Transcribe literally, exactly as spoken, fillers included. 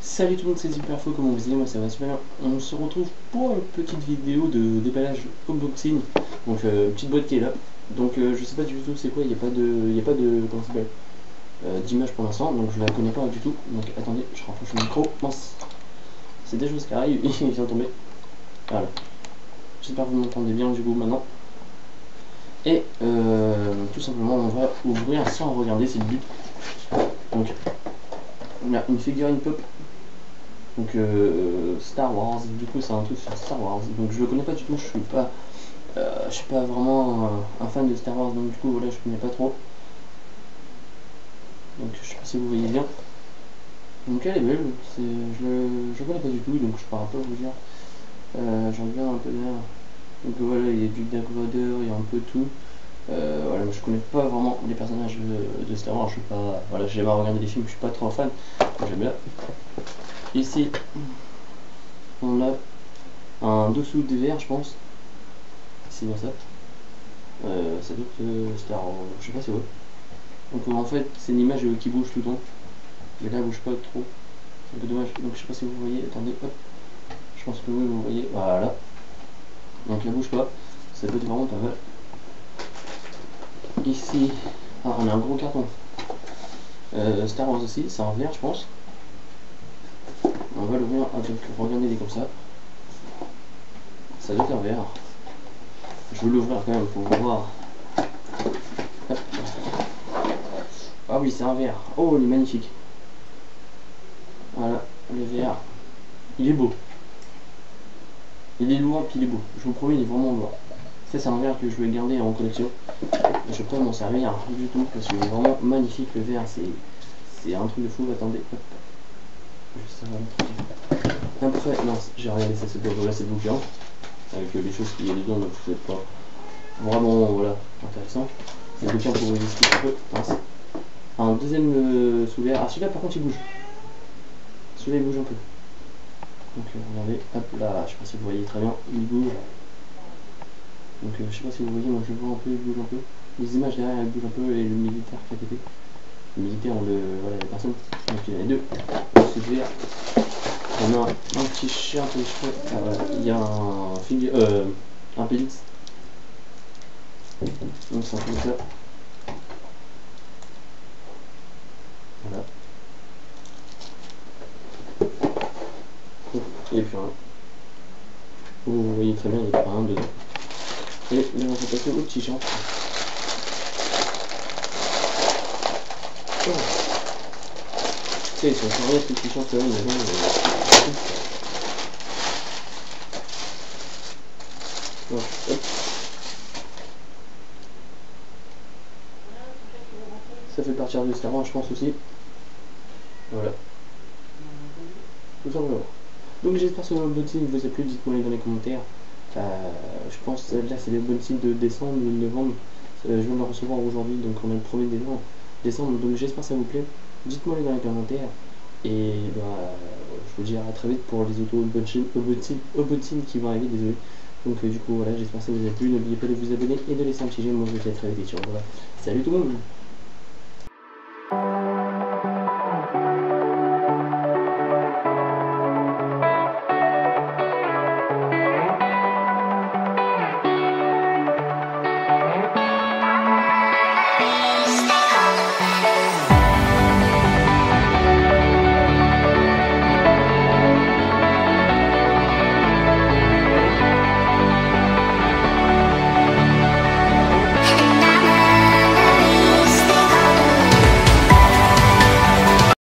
Salut tout le monde, c'est Superflo, comment vous allez? Moi ça va super bien. On se retrouve pour une petite vidéo de déballage unboxing. Donc euh, petite boîte qui est là. Donc euh, je sais pas du tout c'est quoi, il n'y a pas de, il y a pas de comment ça s'appelle euh, d'image pour l'instant, donc je la connais pas du tout. Donc attendez, je rapproche le micro. Mince, c'est des choses qui arrivent, il vient tomber. Voilà. J'espère que vous m'entendez bien du coup maintenant. Et euh, tout simplement on va ouvrir sans regarder, c'est le but. Donc on a une figurine pop. Donc euh, Star Wars, du coup c'est un truc sur Star Wars, donc je le connais pas du tout, je suis pas euh, je suis pas vraiment euh, un fan de Star Wars, donc du coup voilà je connais pas trop. Donc je sais pas si vous voyez bien. Donc elle est belle, c'est, je, je connais pas du tout, donc je parle pas vous dire. Euh, j'en viens un peu derrière. Donc voilà, il y a du Dark Vador, il y a un peu tout. Euh, voilà, je connais pas vraiment les personnages de, de Star Wars, je suis pas. Voilà, j'ai jamais regardé les films, je suis pas trop fan. J'aime là. Ici, on a un dessous des verres, je pense. C'est bien ça. Euh, ça doit être euh, Star Wars, je sais pas c'est quoi. Donc euh, en fait, c'est une image qui bouge tout le temps. Mais là, elle bouge pas trop. C'est un peu dommage. Donc je sais pas si vous voyez. Attendez, hop. Je pense que oui, vous voyez. Voilà. Donc elle bouge pas. Ça doit être vraiment pas mal. Ici, ah, on a un gros carton. Euh, Star Wars aussi, c'est un verre, je pense. On va l'ouvrir avec, regardez les comme ça. Ça doit être un verre. Je vais l'ouvrir quand même pour voir. Ah oui, c'est un verre. Oh, il est magnifique. Voilà, le verre. Il est beau. Il est lourd puis il est beau. Je vous promets, il est vraiment lourd. Ça, c'est un verre que je vais garder en collection. Je ne peux pas m'en servir du tout parce qu'il est vraiment magnifique le verre. C'est un truc de fou. Attendez. Après, non, j'ai rien laissé cette boîte, voilà, cette bouquin avec les choses qu'il y a dedans, donc c'est pas vraiment voilà, intéressant. C'est le bouquin pour vous expliquer un peu. Mince. Un deuxième euh, sous-verre. Ah, celui-là par contre il bouge. Celui-là il bouge un peu. Donc euh, regardez, hop là, je sais pas si vous voyez très bien, il bouge. Donc euh, je sais pas si vous voyez, moi je vois un peu, il bouge un peu. Les images derrière elles bougent un peu et le militaire qui a pété. Le militaire, on le. Voilà, la personne. Donc il y en a les deux. On a un petit chien, il y a un figu... euh, un pélix. Donc c'est un peu ça. Voilà. Et puis rien. Vous voyez très bien, il n'y a pas rien dedans. Et là on va passer au petit chien. Oh. Ils sont chargés de petits champs, mais bon. Ça fait partir de Star Wars, je pense aussi. Voilà. Tout simplement. Donc j'espère que le unboxing vous a plu. Dites-moi dans les commentaires. Euh, je pense que là c'est le unboxing de décembre ou de novembre. Euh, je viens de le recevoir aujourd'hui, donc on est le premier décembre. Donc j'espère que ça vous plaît. Dites-moi les dans les commentaires et bah, je vous dis à très vite pour les auto-unboxing qui vont arriver, désolé. Donc euh, du coup voilà, j'espère que ça vous a plu, n'oubliez pas de vous abonner et de laisser un petit j'aime, moi je vous dis à très vite et sur, voilà. Salut tout le monde.